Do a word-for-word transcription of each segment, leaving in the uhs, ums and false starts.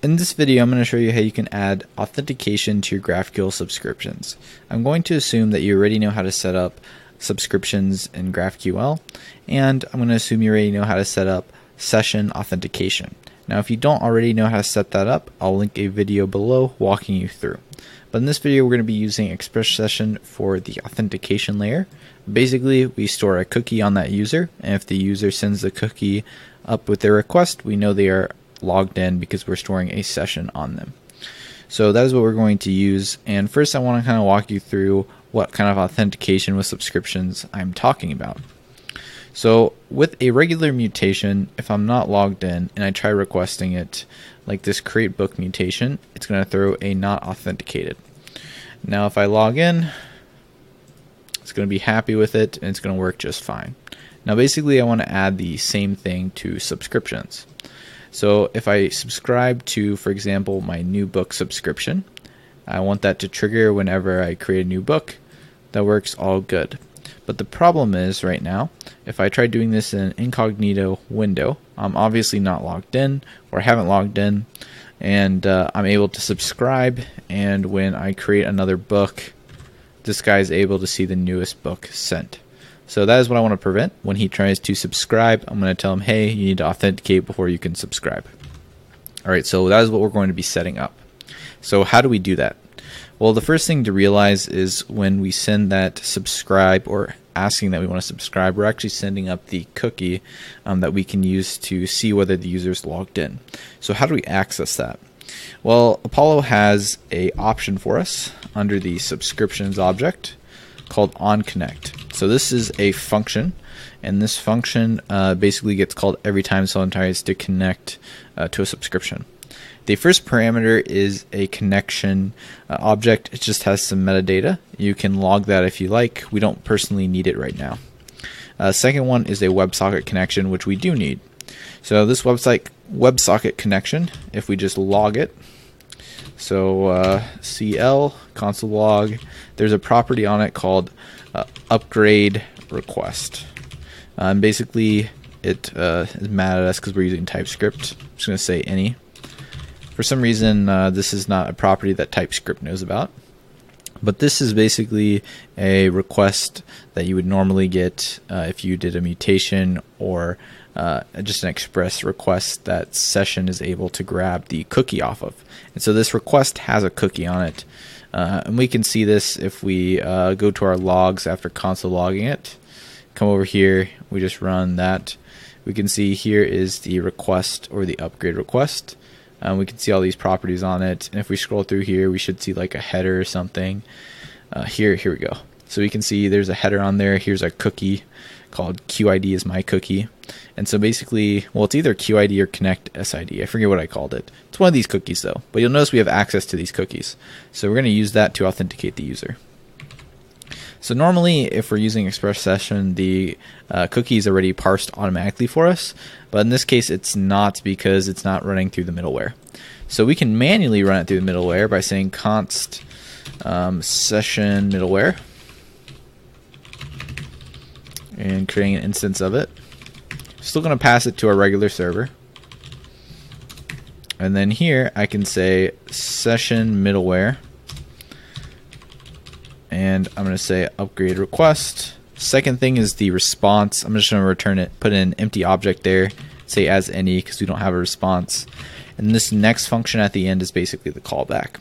In this video, I'm going to show you how you can add authentication to your GraphQL subscriptions. I'm going to assume that you already know how to set up subscriptions in GraphQL, and I'm going to assume you already know how to set up session authentication. Now, if you don't already know how to set that up, I'll link a video below walking you through. But in this video, we're going to be using Express Session for the authentication layer. Basically, we store a cookie on that user, and if the user sends the cookie up with their request, we know they are logged in because we're storing a session on them. So that is what we're going to use. And first, I want to kind of walk you through what kind of authentication with subscriptions I'm talking about. So with a regular mutation, if I'm not logged in and I try requesting it, like this create book mutation, it's going to throw a not authenticated. Now, if I log in, it's going to be happy with it and it's going to work just fine. Now, basically, I want to add the same thing to subscriptions. So if I subscribe to, for example, my new book subscription, I want that to trigger whenever I create a new book. That works all good. But the problem is right now, if I try doing this in an incognito window, I'm obviously not logged in or haven't logged in, and uh, I'm able to subscribe. And when I create another book, this guy is able to see the newest book sent. So that is what I want to prevent. When he tries to subscribe, I'm going to tell him, hey, you need to authenticate before you can subscribe. All right, so that is what we're going to be setting up. So how do we do that? Well, the first thing to realize is when we send that subscribe or asking that we want to subscribe, we're actually sending up the cookie um, that we can use to see whether the user's logged in. So how do we access that? Well, Apollo has an option for us under the subscriptions object called onConnect. So this is a function, and this function uh, basically gets called every time someone tries to connect uh, to a subscription. The first parameter is a connection uh, object. It just has some metadata. You can log that if you like. We don't personally need it right now. Uh, second one is a WebSocket connection, which we do need. So this website WebSocket connection, if we just log it, So uh, C L console log, there's a property on it called uh, upgrade request. Um, basically, it uh, is mad at us because we're using TypeScript. I'm just going to say any. For some reason, uh, this is not a property that TypeScript knows about. But this is basically a request that you would normally get uh, if you did a mutation or Uh, just an express request that session is able to grab the cookie off of. And so this request has a cookie on it. Uh, and we can see this if we uh, go to our logs after console logging it. Come over here, we just run that. We can see here is the request or the upgrade request. Um, we can see all these properties on it. And if we scroll through here, we should see like a header or something. Uh, here, here we go. So we can see there's a header on there. Here's a cookie called Q I D is my cookie. And so basically, well, it's either Q I D or Connect S I D. I forget what I called it. It's one of these cookies though, but you'll notice we have access to these cookies. So we're going to use that to authenticate the user. So normally, if we're using Express Session, the uh, cookie is already parsed automatically for us. But in this case, it's not because it's not running through the middleware. So we can manually run it through the middleware by saying const um, session middleware, and creating an instance of it. Still going to pass it to our regular server. And then here I can say session middleware, and I'm going to say upgrade request. Second thing is the response. I'm just going to return it, put in an empty object there, say as any, because we don't have a response. And this next function at the end is basically the callback.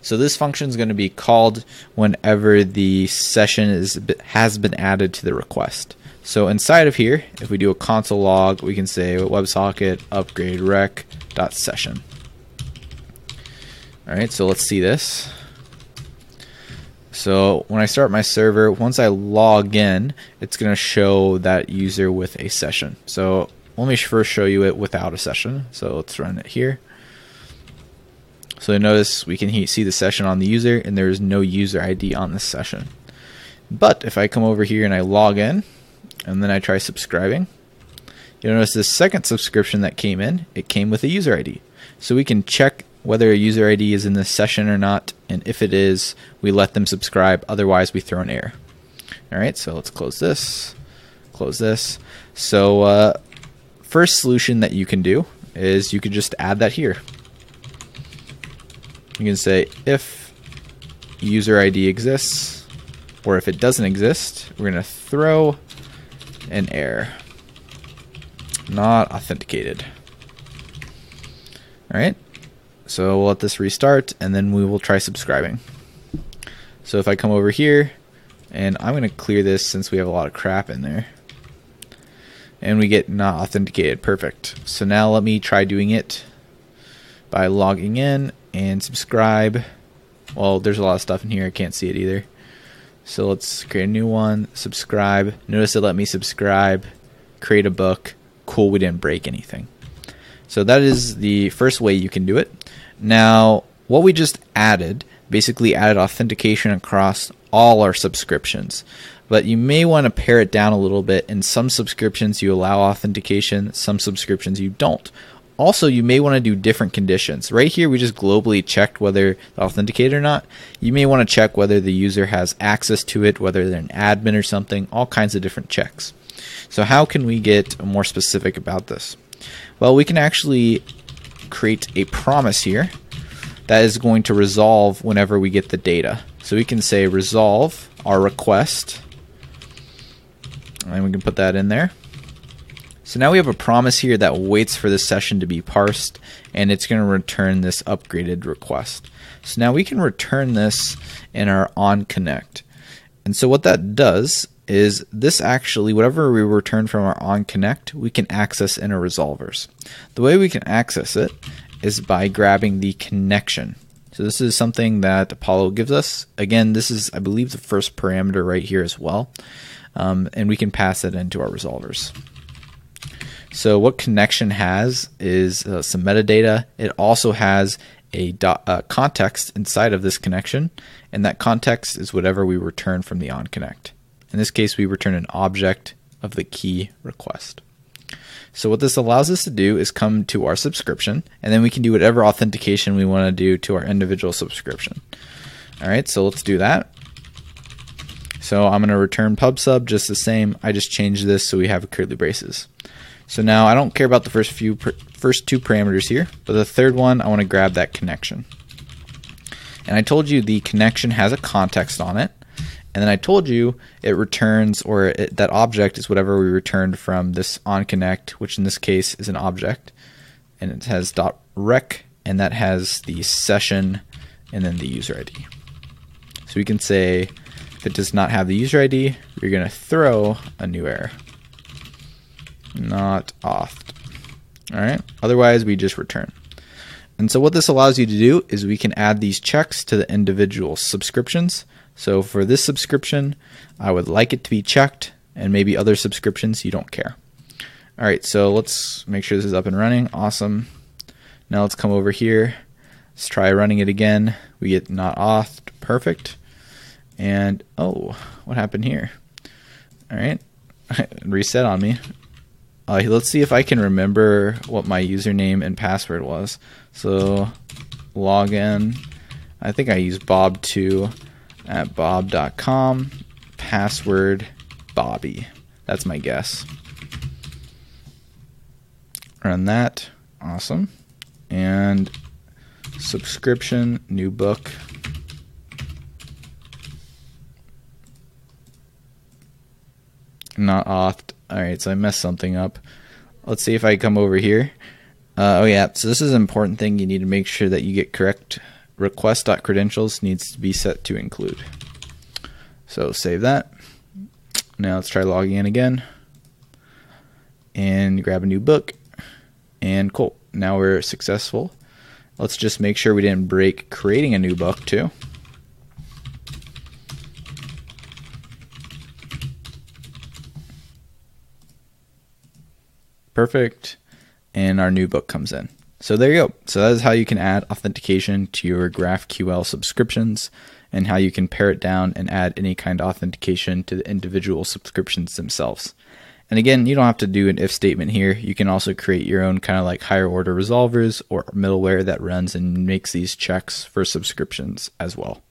So this function is going to be called whenever the session is has been added to the request. So inside of here, if we do a console log, we can say WebSocket upgrade rec dot session. All right, so let's see this. So when I start my server, once I log in, it's going to show that user with a session. So let me first show you it without a session. So let's run it here. So notice we can see the session on the user, and there is no user I D on this session. But if I come over here and I log in, and then I try subscribing, you'll notice this second subscription that came in, it came with a user I D. So we can check whether a user I D is in this session or not, and if it is, we let them subscribe, otherwise we throw an error. All right, so let's close this, close this. So uh, first solution that you can do is you could just add that here. You can say if user I D exists, or if it doesn't exist, we're going to throw an error. Not authenticated. All right. So we'll let this restart, and then we will try subscribing. So if I come over here, and I'm going to clear this since we have a lot of crap in there. And we get not authenticated. Perfect. So now let me try doing it by logging in and subscribe. Well, there's a lot of stuff in here. I can't see it either. So let's create a new one. Subscribe. Notice it let me subscribe. Create a book. Cool, we didn't break anything. So that is the first way you can do it. Now, what we just added, basically added authentication across all our subscriptions. But you may want to pare it down a little bit. In some subscriptions, you allow authentication. Some subscriptions, you don't. Also, you may want to do different conditions. Right here, we just globally checked whether they're authenticated or not. You may want to check whether the user has access to it, whether they're an admin or something, all kinds of different checks. So how can we get more specific about this? Well, we can actually create a promise here that is going to resolve whenever we get the data. So we can say resolve our request. And we can put that in there. So now we have a promise here that waits for this session to be parsed, and it's going to return this upgraded request. So now we can return this in our onConnect. And so what that does is this actually, whatever we return from our onConnect, we can access in our resolvers. The way we can access it is by grabbing the connection. So this is something that Apollo gives us. Again, this is, I believe, the first parameter right here as well. Um, and we can pass it into our resolvers. So what connection has is uh, some metadata. It also has a dot, uh, context inside of this connection, and that context is whatever we return from the onConnect. In this case, we return an object of the key request. So what this allows us to do is come to our subscription, and then we can do whatever authentication we want to do to our individual subscription. All right, so let's do that. So I'm going to return pub sub just the same. I just changed this so we have curly braces. So now I don't care about the first few first two parameters here, but the third one, I want to grab that connection. And I told you the connection has a context on it. And then I told you it returns, or it, that object is whatever we returned from this onConnect, which in this case is an object. And it has .rec, and that has the session and then the user I D. So we can say, if it does not have the user I D, you're going to throw a new error. Not auth. All right. Otherwise, we just return. And so what this allows you to do is we can add these checks to the individual subscriptions. So for this subscription, I would like it to be checked, and maybe other subscriptions you don't care. All right. So let's make sure this is up and running. Awesome. Now let's come over here. Let's try running it again. We get not auth. Perfect. And oh, what happened here? All right, reset on me. Uh, let's see if I can remember what my username and password was. So login, I think I used bob two at bob dot com, password Bobby. That's my guess. Run that, awesome. And subscription, new book. Not auth. All right, so I messed something up. Let's see if I come over here. Uh, oh yeah, so this is an important thing. You need to make sure that you get correct. Request.credentials needs to be set to include. So save that. Now let's try logging in again. And grab a new book. And cool, now we're successful. Let's just make sure we didn't break creating a new book too. Perfect, and our new book comes in. So there you go. So that is how you can add authentication to your GraphQL subscriptions, and how you can pare it down and add any kind of authentication to the individual subscriptions themselves. And again, you don't have to do an if statement here. You can also create your own kind of like higher order resolvers or middleware that runs and makes these checks for subscriptions as well.